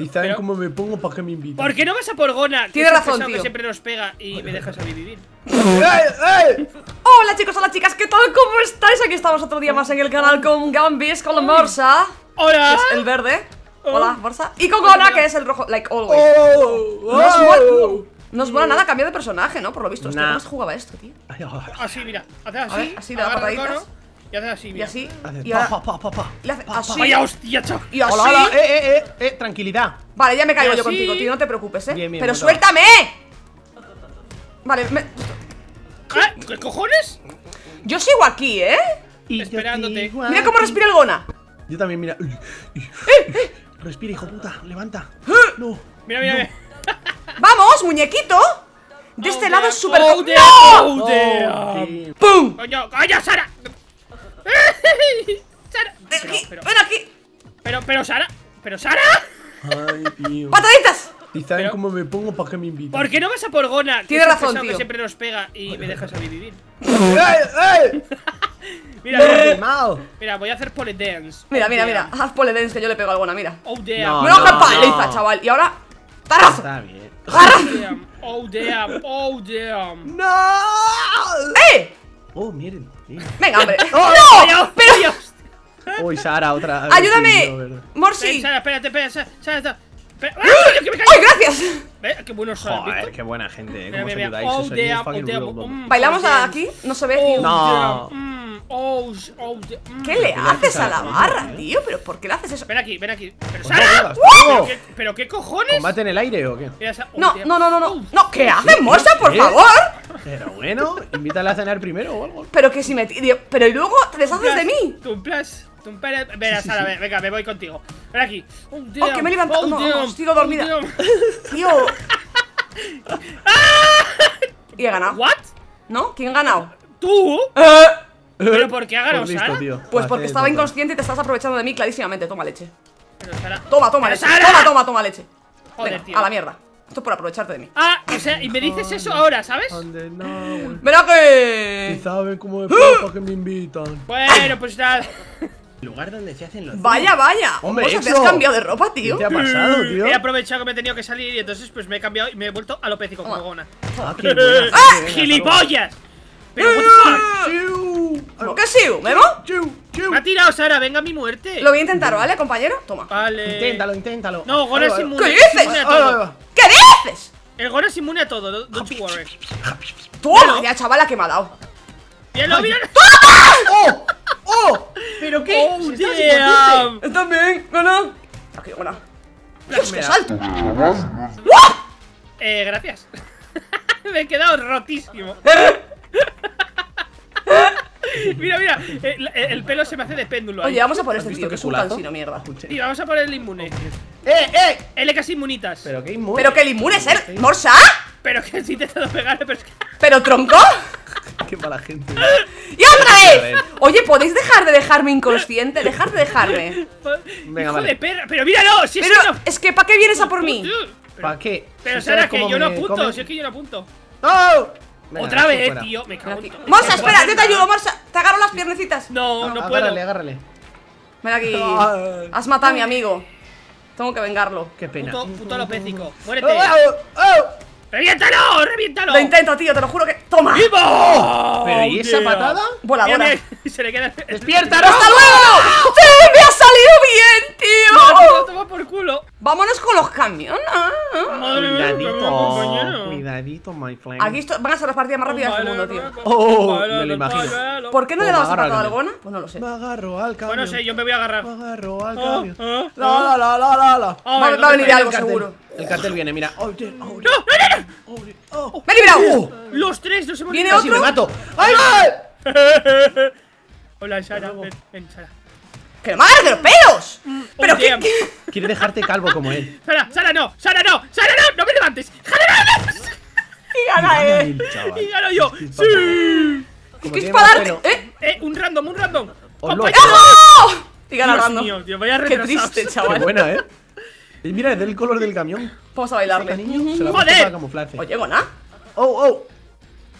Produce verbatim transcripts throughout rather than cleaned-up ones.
Y saben cómo me pongo para que me inviten. ¿Por qué no vas a por Gona? Tienes razón, tío. Que siempre nos pega y me dejas a mí vivir. ¡Ey, ey! Hola chicos, hola chicas, ¿qué tal? ¿Cómo estáis? Aquí estamos otro día más en el canal con Gambis, con la Morsa. Hola. Que es el verde. Hola, Morsa. Y con Gona, que es el rojo, like always. Oh, no os mola nada cambiar de personaje, ¿no? Por lo visto, nah. ¿Cómo más jugaba esto, tío? Así, mira, haces así, ver, así, da pataditas. Y haces así, mira. Y así, y ahora, pa, pa, pa, pa, le hace pa, pa, así. Vaya hostia, chaval. Y así. Hola, hola. Eh, eh, eh, eh, tranquilidad. Vale, ya me caigo yo contigo, tío, no te preocupes, eh. Bien, bien, pero suéltame. Vale, me... ¿Qué? ¿Qué cojones? Yo sigo aquí, eh. Y esperándote. Aquí. Mira cómo respira el Gona. Yo también, mira. Respira, hijo puta, levanta. No. Mira, mira, mira. ¡Vamos, muñequito! De oh este dear, lado es súper... Oh ¡No! Oh ¡Pum! ¡Coño, coño, Sara! ¡Sara! Pero, pero, ¡ven aquí! Pero, pero, Sara... ¡Pero, Sara! ¡Ay, tío! ¡Pataditas! ¿Y saben pero, cómo me pongo para que me inviten? ¿Por qué no vas a por Gona? Tienes razón, tío. Que siempre nos pega y me dejas a mí vivir. ¡Ey, ey! Mira, mira, mira, voy a hacer pole dance. Mira, mira, mira. Haz pole dance que yo le pego a Gona, mira. ¡Oh, damn! ¡Me lo hagas paliza, chaval! Y ahora... ¡Tarazo! Está bien. ¡Tarazo! Oh, damn. Oh, damn. Oh, damn. ¡No! ¡Eh! Oh, miren. miren. Venga, hombre. Oh, ¡no! ¡Pero Dios! Uy, Sara, otra. ¡Ayúdame! ¡Morsi! Sara, espérate, espérate. Sara, está. ¡Ay, gracias! ¿Ves? ¡Qué buenos son! Joder, qué buena gente, ¿eh? ¿Cómo os ayudáis? Oh, damn. ¿Bailamos aquí? No se ve. No. Oh, oh, mm. ¿Qué le haces a la barra, tío? ¿Pero por qué le haces eso? Ven aquí, ven aquí. ¿Pero, Sara? ¿Pero, qué, ¿Pero qué cojones? ¿Combate en el aire o qué? No, no, no, no, no. No, ¿qué haces, Morsa, por favor? Pero bueno, invítala a cenar primero o algo. Pero que si me... Pero y luego te deshaces de mí. Tumplas, tumplas. Venga, Sara, venga, me voy contigo. Ven aquí. Oh, que me he levantado. No, os tiro dormida. Tío. Y he ganado. ¿What? ¿No? ¿Quién ha ganado? ¿Tú? Eh... ¿Pero por qué ha ganado Sara? Pues porque estaba inconsciente y te estás aprovechando de mí clarísimamente. Toma leche. Pero Sara... Toma, toma leche. Toma, toma, toma leche. Joder, tío. A la mierda. Esto es por aprovecharte de mí. Ah, o sea, y me dices eso ahora, ¿sabes? ¡Ven aquí! Y saben cómo es para que me invitan. Bueno, pues nada. Lugar donde se hacen los... Vaya, vaya. Hombre, ¿te has cambiado de ropa, tío? ¿Qué te ha pasado, tío? He aprovechado que me he tenido que salir y entonces pues me he cambiado y me he vuelto a lopecico como Gona. ¡Ah, gilipollas! Pero what the fuck. ¿Qué ha sido? ¿Memo? Me ha tirado Sara, venga mi muerte. Lo voy a intentar, ¿vale, compañero? Toma. Vale. Inténtalo, inténtalo. No, Gona es inmune. ¿Qué dices? ¿Qué dices? El Gona es inmune a todo, don't you worry. Toma, ya chavala que me ha dado. Míralo, míralo. ¡Oh! ¡Oh! ¿Pero qué? ¡Oh, damn! ¿Estás bien, Gona? Aquí, Gona. ¡Dios, qué salto! Eh, gracias. Me he quedado rotísimo. Mira, mira, el, el pelo se me hace de péndulo ahí. Oye, vamos a por este tío, que es un cansino, mierda. Y vamos a por el inmune. ¡Eh, eh! L casi inmunitas. ¿Pero qué inmune? ¿Pero que el inmune es el Morsa? Pero que si te he estado pegando, pero es que... ¿Pero tronco? Qué mala gente. ¡Y otra vez! Oye, ¿podéis dejar de dejarme inconsciente? Dejar de dejarme. Venga, vale. Perra. Pero míralo, si pero es que no... Es que, ¿para qué vienes a por mí? ¿Para qué? Pero Sara, que yo no apunto, si es que yo no apunto. ¡Oh! Venga, otra vez, fuera. Tío, me cago en... Morsa, espera, yo te ayudo, Morsa. Te agarro las piernecitas. No, no, no puedo. Agárrale, agárrale. Ven aquí. Has matado a mi amigo. Tengo que vengarlo. Qué pena. Puto, puto alopécico. Muérete. Oh, oh, oh. ¡Reviéntalo! ¡Reviéntalo! Lo intento, tío, te lo juro que... ¡Toma! ¡Vivo! ¿Pero y esa patada? Voladora. Se le queda... ¡Despierta! ¡Hasta luego! ¡Sí, me ha salido bien, tío! No, toma por culo. Vámonos con los camiones. Cuidadito, cuidadito, my friend. Aquí van a ser las partidas más rápidas del mundo, tío. Oh, me lo imagino. ¿Por qué no le dabas a patada alguna? Pues no lo sé. Me agarro al camión. Bueno, sé, yo me voy a agarrar. Me agarro al camión. La, la, la, la, la. Va a venir algo seguro. El cartel viene, mira. ¡No, no, no! ¡Me he librado! Los tres nos hemos librado. ¡Viene otro! ¡Me mato! ¡Ay, no! Hola, Sara. Ven, ven, Sara. ¡Que no me agarres de los pelos! ¡Pero qué! Quiere dejarte calvo como él. ¡Sara, Sara no! ¡Sara no! ¡Sara no! ¡No me levantes! ¡Sara no! ¡Y gana él! ¡Y gano yo! ¡Sí! ¡Es que es para darte! ¡Eh! ¡Eh! ¡Un random! ¡Un random! ¡Oh! ¡Y gana random! ¡Dios mío, tío! ¡Vaya retrasados! ¡Qué triste, chaval! ¡Qué buena, eh! Y mira, es el color del camión. Vamos a bailarle. ¡Joder! Oye, Gona. ¡Oh, oh!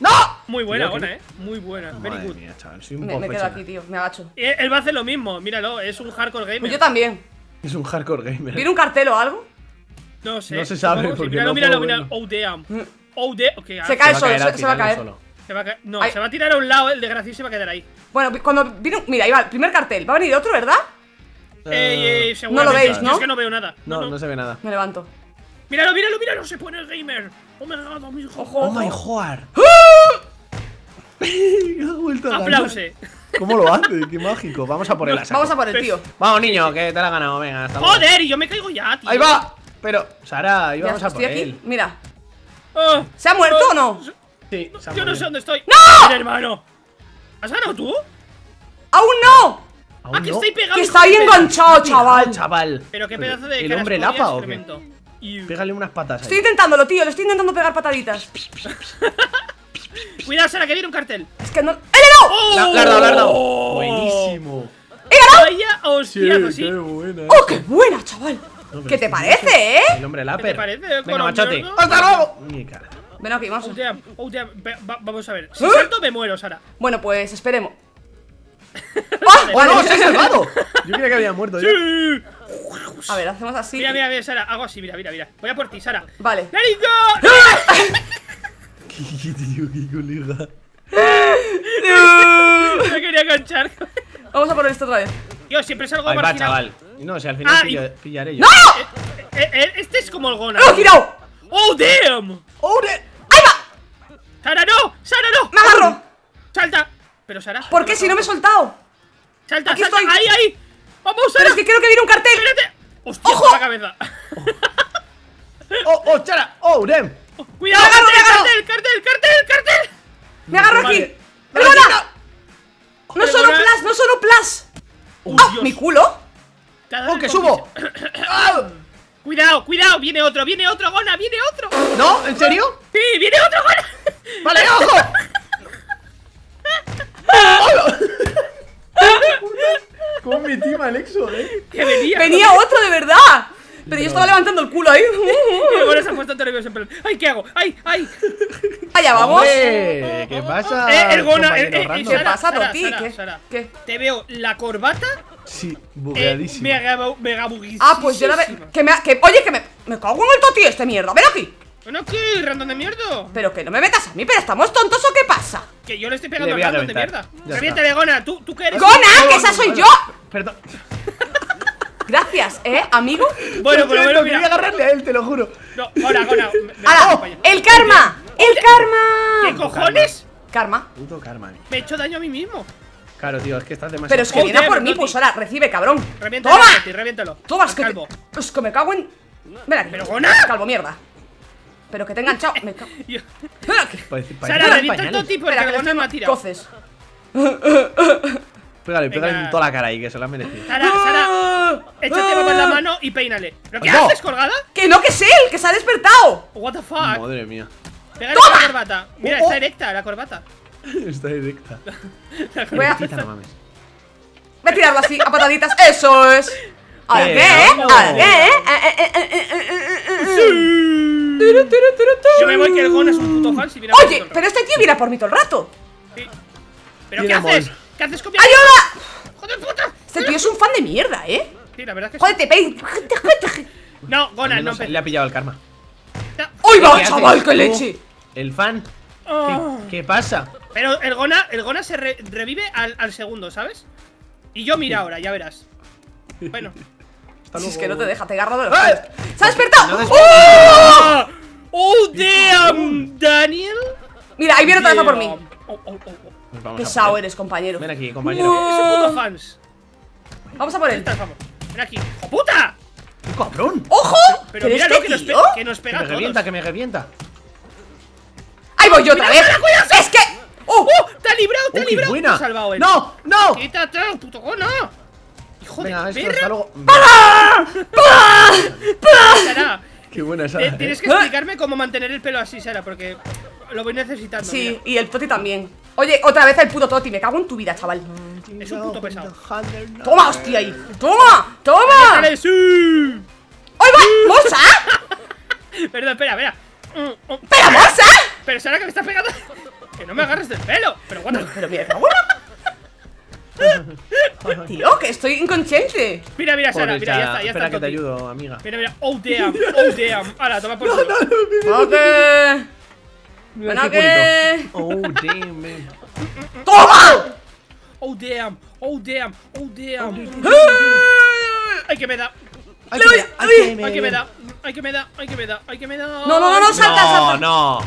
¡No! Muy buena, Gona, eh. Muy buena. Very good. Mía, chaval, soy un me, me quedo aquí, tío. Me agacho. Él, él va a hacer lo mismo. Míralo, es un hardcore gamer. Pues yo también. Es un hardcore gamer. ¿Viene un cartel o algo? No sé. No se sabe porque no. Míralo, míralo. Oh, damn. Oh, damn. Okay, se cae solo, se va a caer. Se va a caer. No, se va a tirar a un lado, el desgraciado se va a quedar ahí. Bueno, cuando viene. Mira, ahí va, el primer cartel. Va a venir otro, ¿verdad? Eh, eh, no lo veis, ¿no? Es que no veo nada. No, no, no se ve nada. Me levanto. Míralo, míralo, míralo. Se pone el gamer. Oh, me ha mi hijo. Oh, my god. Aplause. ¿Cómo lo hace? Qué mágico. Vamos a por el asalto. Vamos a por el tío. Vamos, niño, que te la ha ganado. Venga, hasta luego. Joder, y yo me caigo ya, tío. Ahí va. Pero, Sara, ahí vamos a por él. Mira. ¿Se ha muerto o no? Sí. Yo no sé dónde estoy. ¡No! Hermano. ¿Has ganado tú? ¡Aún no! ¡Ah, que estoy pegado! ¡Que está ahí enganchado, chaval! Chaval. Pero qué pedazo de. ¿El hombre lapa o qué? Pégale unas patas. Estoy intentándolo, tío. Le estoy intentando pegar pataditas. Cuidado, Sara, que viene un cartel. Es que no. ¡Eh, no! ¡Oh! ¡La, la, la, la! Buenísimo. ¡Eh, ganado! ¡Vaya hostiazo, sí! ¡Qué buena! ¡Oh, qué buena, chaval! No, ¿qué te parece, eh? El hombre láper. ¿Qué te parece? Venga, Colombia, machote. ¿No? ¡Hasta luego! Ven aquí, vamos. Oh, damn. Oh, damn. Va, vamos a ver. Si ¿Eh? salto, me muero, Sara. Bueno, pues esperemos. ¡Ah! ¡Oh, no! ¡Se ha salvado! Yo creía que había muerto ya. Sí. A ver, hacemos así. Mira, mira, mira, Sara. Hago así, mira, mira, mira. Voy a por ti, Sara. Vale. ¡Let's go! ¿Qué tío, qué colega? No quería enganchar. Vamos a poner esto otra vez. Yo siempre salgo marginado. Ahí va, chaval. No, si al final pillo, pillaré yo. ¡No! Eh, eh, este es como el Gona. ¡Lo he tirado! ¡Oh, damn! ¡Oh, damn! ¡Ahí va! ¡Sara, no! ¡Sara, no! ¡Me agarro! ¡Salta! Pero, Sara. ¿Por qué? Si no me he soltado. ¡Salta, aquí salta! Estoy. ¡Ahí, ahí! ¡Vamos, Sara! Pero es que creo que viene un cartel. ¡Espérate! ¡Hostia, ¡Ojo! la cabeza! ¡Oh, oh, Sara! ¡Oh, damn! ¡Cuidado! Me agarro, cartel, me agarro. ¡Cartel, cartel, cartel! ¡Me agarro aquí! Vale. ¡Perdona! ¡No solo plas, no solo plas! Oh, ¡ah! Dios. ¡Mi culo! ¡Oh, que subo! ¡Oh! ¡Cuidado, cuidado! ¡Viene otro, viene otro, Gona! ¡Viene otro! ¿No? ¿En serio? ¡Sí, viene otro, Gona! ¡Vale, ojo! ¿Cómo metí mal eso, eh? Que venía, venía otro de verdad. Pero no. Yo estaba levantando el culo ahí. Bueno, se ha puesto nervioso en plan. ¡Ay, qué hago! ¡Ay, ay! ¡Allá vamos! Hombre, ¿qué pasa? Eh, el Gona, eh, eh, ¿qué pasa, Toti? ¿Qué? ¿Qué? Te veo la corbata. Sí, bugueadísima. Eh, mega buguísima. Ah, pues yo la veo. Que me ha, que, oye, que me, me cago en el Toti este mierda. ¡Ven aquí! Bueno, ¿qué? ¿Random de mierda? Pero que no me metas a mí, pero estamos tontos o qué pasa. Que yo le estoy pegando le a random de mierda. Reviéntale, Gona. ¿Tú, ¿Tú qué eres? ¡Gona! ¡Que esa soy yo! Perdón. Gracias, ¿eh, amigo? Bueno, por lo menos quería agarrarle a él, te lo juro. No, ahora, ahora. ¡El karma! ¡El karma! ¿Qué cojones? Karma. Puto karma. Me he hecho daño a mí mismo. Claro, tío, es que estás demasiado. Pero es que viene por mí, pues ahora, recibe, cabrón. Reviéntalo, reviéntalo. Toma, es que te... Es que me cago en... Ven aquí. Pero Gona. Calvo, mierda. Pero que te he enganchado. Me cago. Ven aquí. Sara, revienta el Toti porque el Gona me ha tirado. Coces. Pégale, pégale en toda la cara ahí, que se la han merecido. Sara, Sara, échate papá en la mano y peínale. ¿Pero qué haces, colgada? Que no, que es él, que se ha despertado. What the fuck. Madre mía. Pégale la corbata. Mira, está directa la corbata. Está directa. Voy a tirarlo así, a pataditas. Eso es. ¿A qué? ¿A qué? Yo me voy que el Gona es un puto falso. Oye, pero este tío viene por mí todo el rato. ¿Pero qué haces? ¿Qué haces con mi amigo? ¡Ayuda! ¡Joder, puta! Este tío es un fan de mierda, ¿eh? Sí, la verdad es que joder, te pein. No, Gona, no, no. Le ha pillado el karma. ¡Uy, va, chaval, qué leche! El fan. Oh. ¿Qué, ¿Qué pasa? Pero el Gona, el Gona se re revive al, al segundo, ¿sabes? Y yo mira ahora, ya verás. Bueno. Si es que no te deja, te agarra de los pies. ¡Se ha despertado! No ¡Oh! ¡Oh, damn, Daniel! Mira, ahí viene otra vez por mí. Oh, oh, oh, oh. Pesado eres, compañero. Ven aquí, compañero. No. Es un puto fans. Vamos a por él. Vamos. Ven aquí. ¡Oh, puta! ¡Qué cabrón! ¡Ojo! Pero, pero mira este lo que, nos que nos pega. Que me revienta, que me revienta. ¡Ahí voy yo otra vez! ¡Es que! ¡Oh! ¡Oh! ¡Te ha librado! ¡Te ha librado! Buena. ¡Te ha salvado él! ¡No! ¡No! ¡Quítate, puto Gona! ¡Hijo Venga, de esto, perra! ¡Para! ¡Para! ¡Para! ¡Qué buena esa! Eh, tienes que explicarme cómo mantener el pelo así, Sara, porque lo voy necesitando. Sí, mira. Y el Toti también. Oye, otra vez el puto Toti, me cago en tu vida, chaval. Es un puto pesado. Toma, hostia, ahí. Toma, toma. ¡Ay, va! ¡Mosa! Perdón, espera, espera. ¡Pero, Mosa! Pero Sara, que me estás pegando. Que no me agarres del pelo. Pero, what the... no, pero mira, Tío, que estoy inconsciente. Mira, mira, Sara, mira, ya está, ya está. Espera que te ayudo, amiga. Mira, mira, oh damn, oh damn. Ahora, toma por culo. No, que... Bueno, que... Oh damn, man. ¡Toma! Oh damn, oh damn, oh damn. Ay, que me da. Ay, que me da, ay, que me da, ay, que me da, ay, que me da. No, no, no, salta, salta. No,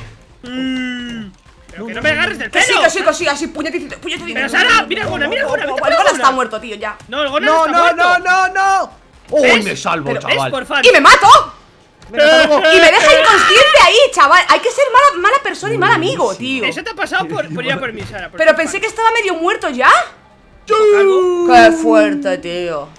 no. Pero que no me agarres del pelo. Que sí, que sí, que sí, así, puñetito, puñetito. Pero Sara, mira Gona, mira Gona. El Gona está muerto, tío, ya. No, el Gona no, no, no, no, no. Uy, me salvo, chaval. Y me mato. Y me deja inconsciente ahí, chaval. Hay que ser mala, mala persona y mal amigo, tío. Eso te ha pasado por ir a por mí, Sara. Pero pensé que estaba medio muerto ya. Qué fuerte, tío.